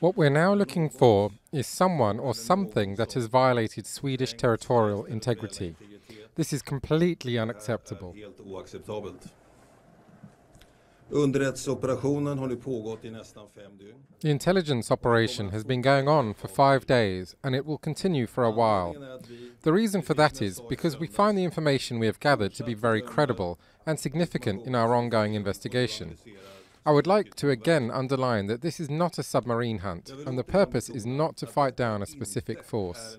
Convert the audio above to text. What we're now looking for is someone or something that has violated Swedish territorial integrity. This is completely unacceptable. The intelligence operation has been going on for 5 days, and it will continue for a while. The reason for that is because we find the information we have gathered to be very credible and significant in our ongoing investigation. I would like to again underline that this is not a submarine hunt, and the purpose is not to fight down a specific force.